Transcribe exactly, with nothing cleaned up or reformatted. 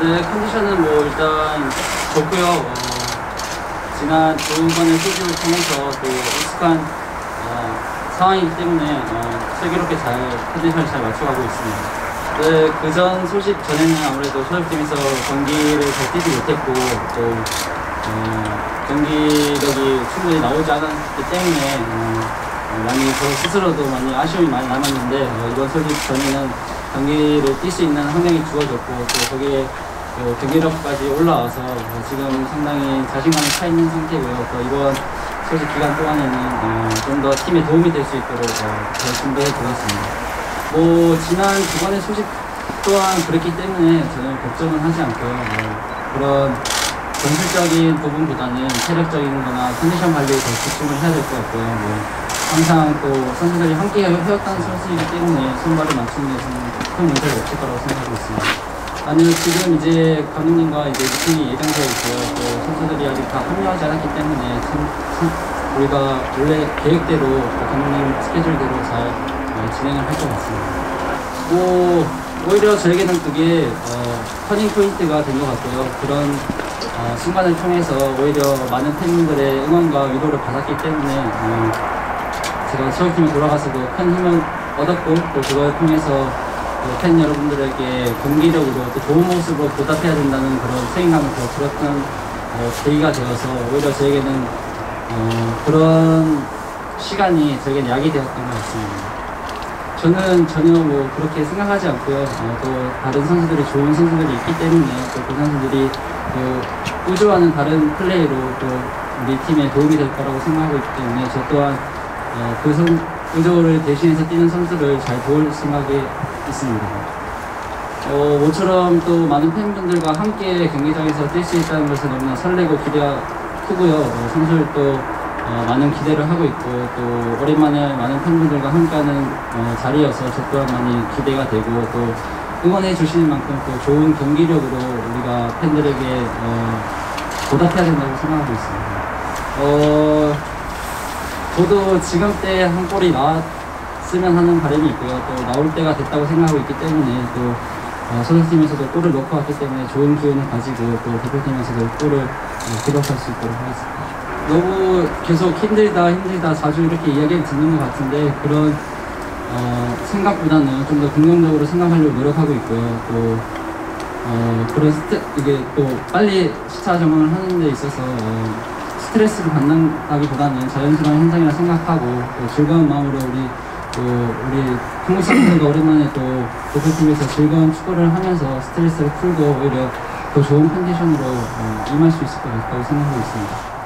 네, 컨디션은 뭐 일단 좋고요. 어, 지난 두 번의 시즌을 통해서 또 익숙한 어, 상황이기 때문에 어, 슬기롭게 잘 컨디션을 잘 맞춰가고 있습니다. 네, 그전 소식 전에는 아무래도 소속팀에서 경기를 잘 뛰지 못했고 또 어, 경기력이 충분히 나오지 않았기 때문에 어, 많이 저 스스로도 많이 아쉬움이 많이 남았는데 어, 이번 소식 전에는 경기를 뛸 수 있는 환경이 주어졌고 또 거기에 그 경기력까지 올라와서 지금 상당히 자신감이 차 있는 상태고요. 또 이번 소식 기간 동안에는 어 좀 더 팀에 도움이 될 수 있도록 어 잘 준비해 보았습니다. 뭐 지난 두 번의 소식 또한 그랬기 때문에 저는 걱정은 하지 않고요. 어 그런 전술적인 부분보다는 체력적인 거나 컨디션 관리에 더 집중을 해야 될 것 같고요. 뭐 항상 또 선수들이 함께 해왔다는 선수이기 때문에 손발을 맞추는 데서는 큰 문제가 없을 거라고 생각하고 있습니다. 아니요, 지금 이제 감독님과 이제 미팅이 예정되어 있고요. 또 선수들이 아직 다 합류하지 않았기 때문에 참, 참 우리가 원래 계획대로 감독님 스케줄대로 잘 어, 진행을 할 것 같습니다. 뭐 오히려 저에게는 그게 어, 터닝 포인트가 된 것 같고요. 그런 어, 순간을 통해서 오히려 많은 팬분들의 응원과 위로를 받았기 때문에 어, 제가 소속팀에 돌아가서도 큰 힘을 얻었고 또 그걸 통해서 팬 여러분들에게 경기력으로 또 좋은 모습으로 보답해야 된다는 그런 책임감을 더 들었던 어, 계기가 되어서 오히려 저에게는 어, 그런 시간이 저에게는 약이 되었던 것 같습니다. 저는 전혀 뭐 그렇게 생각하지 않고요. 어, 또 다른 선수들이 좋은 선수들이 있기 때문에 또 그 선수들이 또 우주와는 다른 플레이로 또 우리 팀에 도움이 될 거라고 생각하고 있기 때문에 저 또한 어, 그 선, 의도를 대신해서 뛰는 선수를 잘 도울 생각이 있습니다. 어, 모처럼 또 많은 팬분들과 함께 경기장에서 뛸 수 있다는 것은 너무나 설레고 기대가 크고요. 어, 선수들도 어, 많은 기대를 하고 있고 또 오랜만에 많은 팬분들과 함께하는 어, 자리여서 저 또한 많이 기대가 되고 또 응원해 주시는 만큼 또 좋은 경기력으로 우리가 팬들에게 어, 보답해야 된다고 생각하고 있습니다. 어, 저도 지금 때 한 골이 나왔으면 하는 바람이 있고요. 또 나올 때가 됐다고 생각하고 있기 때문에 또 어, 소속팀에서도 골을 넣고 왔기 때문에 좋은 기운을 가지고 또 대표팀에서도 골을 어, 기록할 수 있도록 하겠습니다. 너무 계속 힘들다 힘들다 자주 이렇게 이야기를 듣는 것 같은데 그런 어, 생각보다는 좀 더 긍정적으로 생각하려고 노력하고 있고요. 또 어, 그런 스트, 이게 또 빨리 시차 적응을 하는 데 있어서 어, 스트레스를 받는다기보다는 자연스러운 현상이라 생각하고 또 즐거운 마음으로 우리 또 우리 한국 선수들도 오랜만에 또 대표팀에서 즐거운 축구를 하면서 스트레스를 풀고 오히려 더 좋은 컨디션으로 어, 임할 수 있을 것 같다고 생각하고 있습니다.